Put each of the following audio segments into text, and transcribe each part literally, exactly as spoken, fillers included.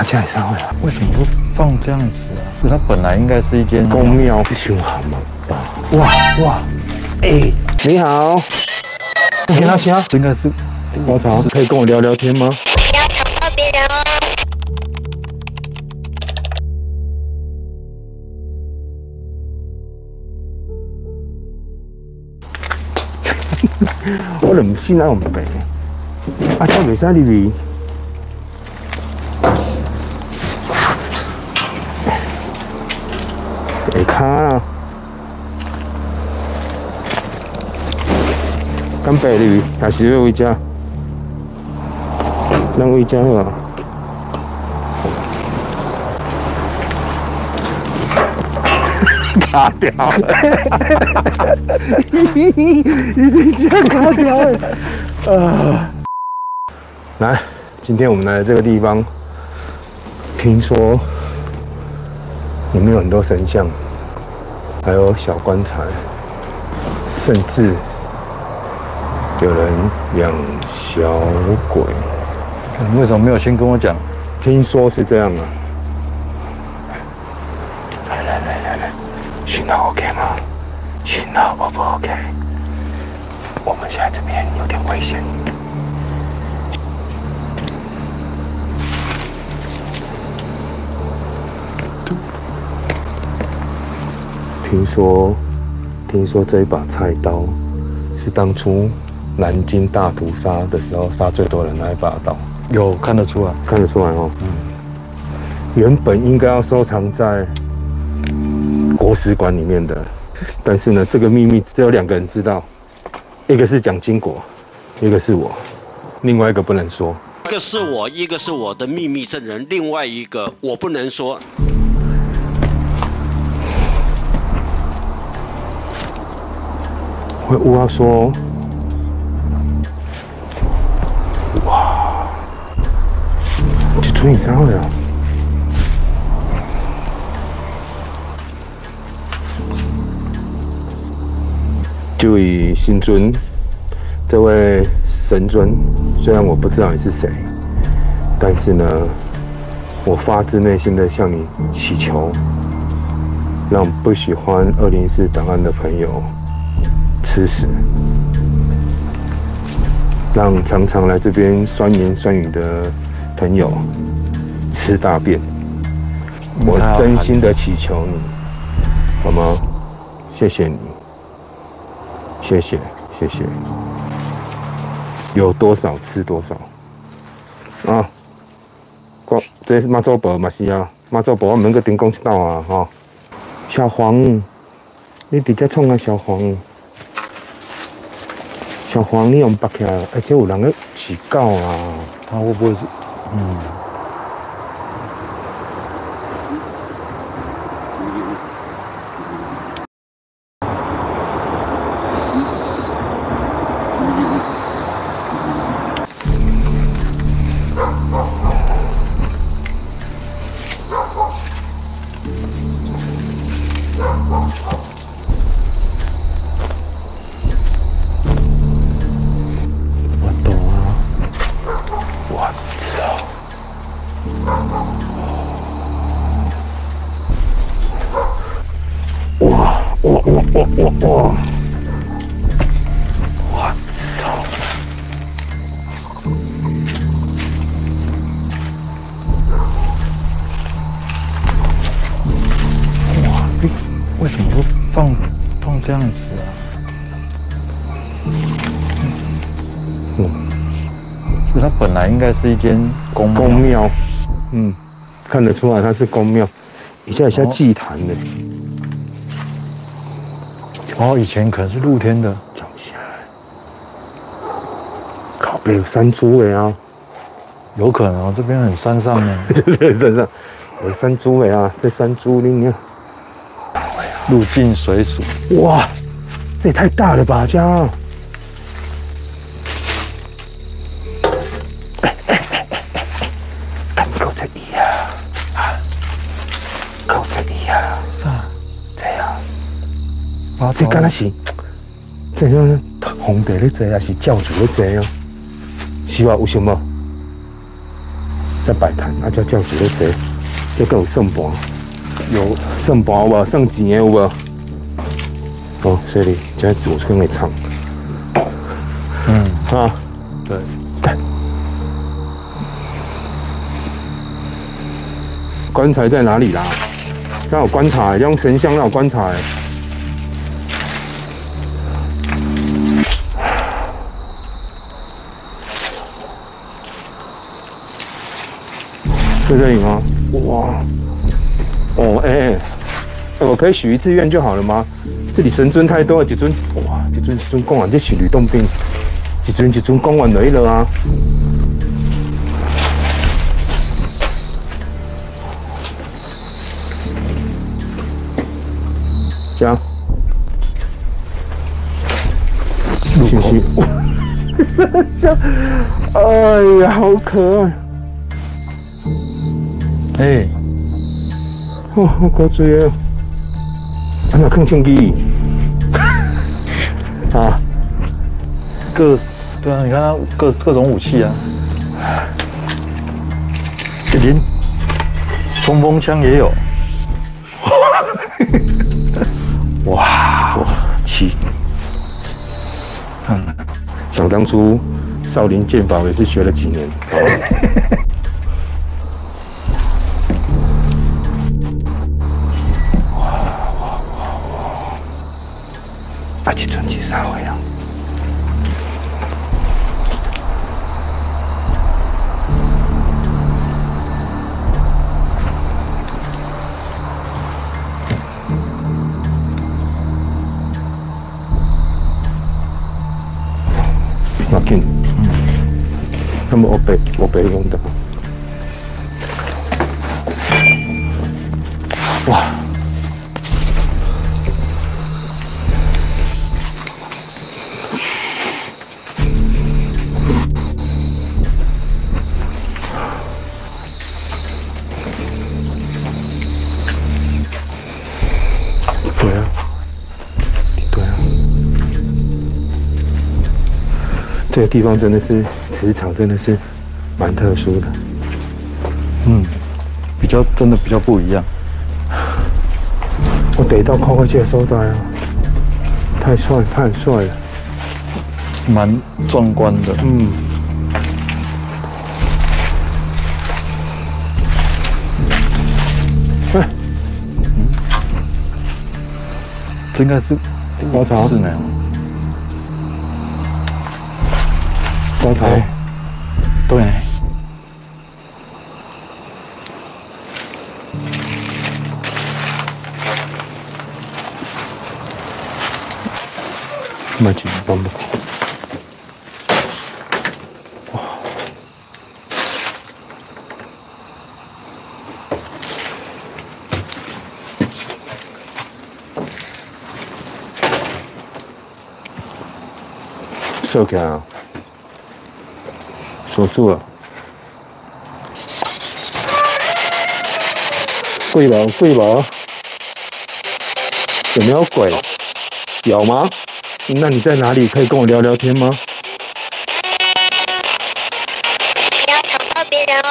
啊，这样也散会啊？为什么不放这样子啊？它本来应该是一间公庙，不循环吗？哇哇，哎，你好，你给他香，应该是我操，可以跟我聊聊天吗？不要吵到别人哦。 我就唔知哪有病，啊！真袂使入去。下骹啊，敢爬入去，还是要回家？咱回家好啊。卡掉了，已经这样卡掉了。啊，来，今天我们来这个地方，听说里面有很多神像，还有小棺材，甚至有人养小鬼。你为什么没有先跟我讲？听说是这样啊。 讯号 OK 吗？讯号 O 不 OK？ 我们现在这边有点危险。听说，听说这一把菜刀是当初南京大屠杀的时候杀最多人那一把刀。有看得出来，看得出来哦。嗯，原本应该要收藏在 国史馆里面的，但是呢，这个秘密只有两个人知道，一个是蒋经国，一个是我，另外一个不能说。一个是我，一个是我的秘密证人，另外一个我不能说。我我要说，哇，这村里啥味啊？ 就以新尊，这位神尊，虽然我不知道你是谁，但是呢，我发自内心的向你祈求，让不喜欢二零一四档案的朋友吃屎，让常常来这边酸言酸语的朋友吃大便。我真心的祈求你，好吗？谢谢你。 谢谢，谢谢。有多少吃多少，啊！我这妈祖婆嘛是啊，妈祖婆我们个顶公道啊哈、哦。小黄，你伫遮创啊小黄，小黄你用白起来，而且有人咧饲狗啊。他会不会是？嗯。这样子啊，嗯，所以它本来应该是一间公公庙，嗯，看得出来它是公庙，以前有些祭坛的，哦，以前可能是露天的，讲起来，靠北有山猪的啊，有可能哦，这边很山上呢，这边很山上，有山猪的啊，这山猪你看。 入境水署，哇，这也太大了吧，家、啊！哎哎哎哎哎，你搞这伊啊，啊，搞这伊啊，啥？这啊，啊，这敢那是，这种皇帝咧做，还是教主咧做啊？是哇，有想无？才摆摊，啊，才照想要坐，才阁有算盘，有算盘有无？算钱的有无？哦，所以才做出个厂。嗯，啊，对，看，棺材在哪里啦？那有棺材，用神像那有棺材。 在这里吗？哇！哦，哎、欸欸，我可以许一次愿就好了吗？这里神尊太多了，一尊哇，一尊一尊供完，这是吕洞宾，一尊一尊供完落去了啊！讲，是不是？哇，像，哎呀，好可爱！ 哎，哦，好古锥哦！啊，那放相机，啊，各对啊，你看它各各种武器啊，连冲锋枪也有，哇，奇！嗯，想当初少林剑法也是学了几年。这个地方真的是磁场，真的是蛮特殊的。嗯，比较真的比较不一样。我得到靠过去的所在啊，太帅太帅了，蛮壮观的。嗯。哎，嗯，这应该是高潮是哪样？ 棺材、欸，对，蛮紧绷的。哇！收起来啊！ 锁住了，鬼吗？鬼吗？有没有鬼？有吗？那你在哪里？可以跟我聊聊天吗？不要吵到别人哦！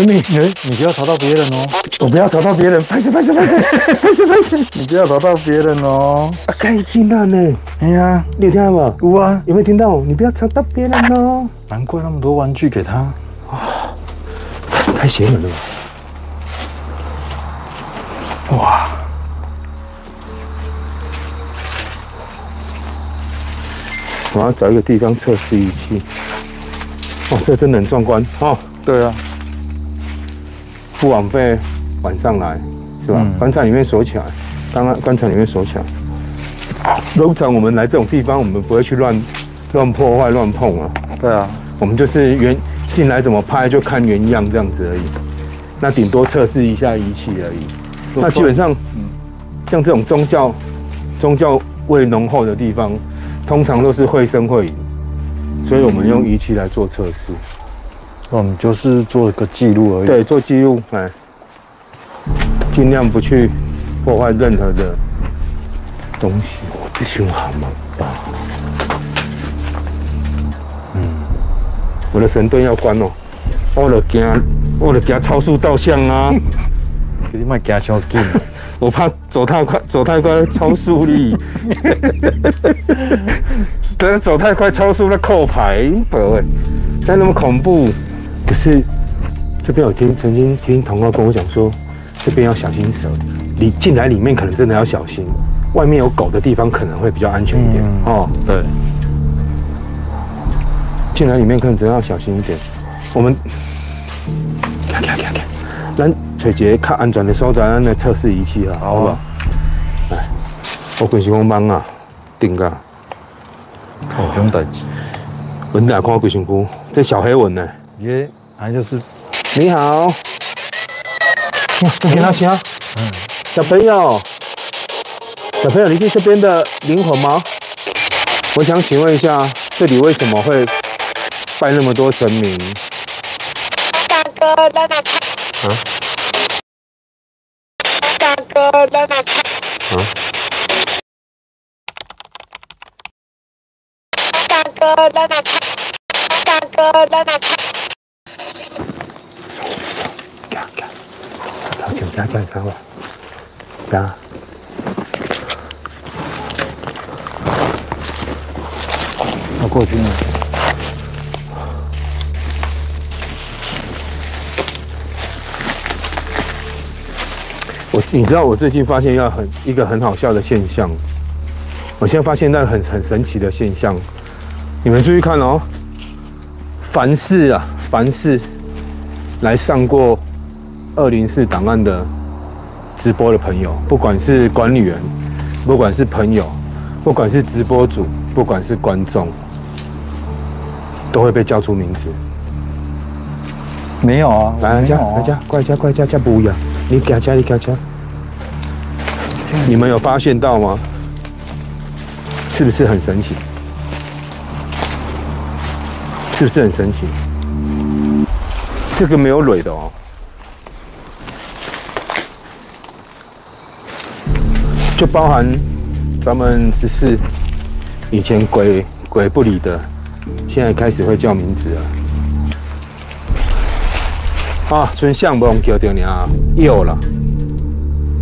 你你你不要吵到别人哦！我不要吵到别人，拍手拍手拍手拍手拍手！你不要吵到别人哦！啊，可以听到呢。哎呀，你有听到吗？有啊，有没有听到？你不要吵到别人哦。 难怪那么多玩具给他，啊，太邪门了！哇，我要找一个地方测试仪器。哦，这真的很壮观哦。对啊，不枉费晚上来，是吧？嗯、棺材里面锁起来，当然棺材里面锁起来。通常我们来这种地方，我们不会去乱乱破坏、乱碰啊。 对啊，我们就是原进来怎么拍就看原样这样子而已，那顶多测试一下仪器而已。那基本上，像这种宗教宗教味浓厚的地方，通常都是绘声绘影，所以我们用仪器来做测试。我们就是做个记录而已。对，做记录，哎，尽量不去破坏任何的东西。我这喜欢吗？ 我的神盾要关哦，我就惊我就惊超速照相啊！你莫惊伤紧，我怕走太快，走太快超速哩。等下走太快超速那扣牌，不会，那那么恐怖。可是这边我听曾经听同学跟我讲说，这边要小心蛇，你进来里面可能真的要小心，外面有狗的地方可能会比较安全一点、嗯、哦。对。 进来里面可能真要小心一点。我们，看看看看，咱找一个较安全的所在，咱来测试仪器啊，好不好？哎，我就是讲蚊啊、叮啊，有种代志。蚊来看龟身躯，这小黑蚊呢？耶，还就是你好，你好小，嗯，小朋友，小朋友，你是这边的灵魂吗？我想请问一下，这里为什么会？ 拜那么多神明，大哥，大哥，啊，大哥，大哥，啊，大哥，大哥，大哥，大哥，干干，老蒋家家啥话？啥？ 我过去了。 我你知道我最近发现要很一个很好笑的现象，我现在发现那很很神奇的现象，你们注意看哦。凡是啊，凡是来上过二零四档案的直播的朋友，不管是管理员，不管是朋友，不管是直播主，不管是观众，都会被叫出名字。没有啊，来家来家，快家快家家不要。 你给家，你给家，你们有发现到吗？是不是很神奇？是不是很神奇？这个没有蕊的哦，就包含咱们只是以前鬼鬼不理的，现在开始会叫名字了。 啊，春香不用叫到你啊，有了。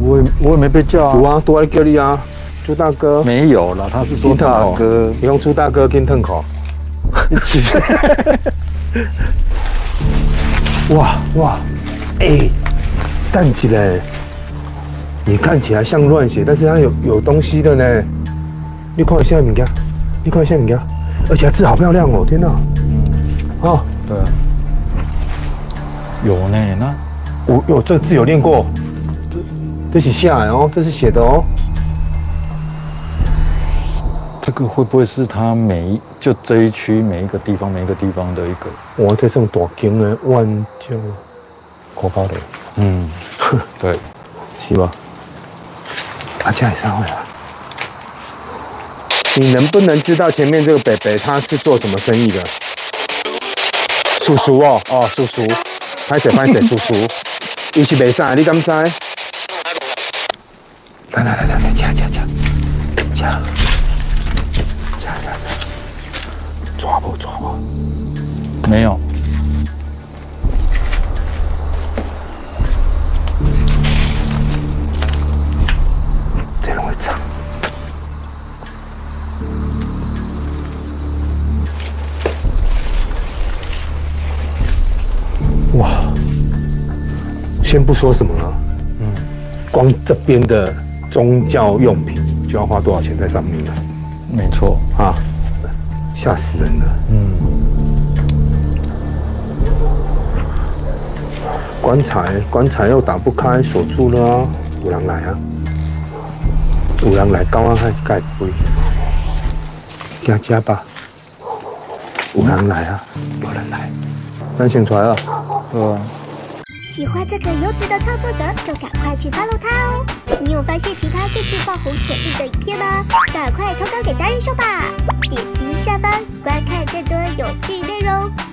我也我也没被叫啊。有啊，都在叫你啊，朱大哥。没有了，他是说大哥，你用朱大哥跟腾口。哇哇，哎、欸，站起来，你看起来像乱写，但是它有有东西的呢。你看一下物件，你看一下物件，而且字好漂亮哦，天哪！嗯，啊，对啊。 有呢，那我有这字有练过，这这是下来哦，这是写的哦。这个会不会是他每一就这一区每一个地方每一个地方的一个？我这种大金的万就可怕的，嗯，对，是吧？大家也上来了。你能不能知道前面这个北北他是做什么生意的？叔叔哦，哦，叔叔。 拍摄拍摄，叔叔，伊是卖啥？你敢知？来来来来来，吃吃吃，吃吃吃，抓不抓不？没有。这容易脏。哇，先不说什么了，嗯，光这边的宗教用品就要花多少钱在上面了？没错啊，吓死人了，嗯，棺材棺材又打不开，锁住了啊，有人来啊，有人来，高安还盖杯，加加吧，有人来啊，有人来，咱先出来了。 嗯、喜欢这个游子的创作者，就赶快去 follow 他哦！你有发现其他更具爆红潜力的影片吗？赶快投稿给达人秀吧！点击下方观看更多有趣内容。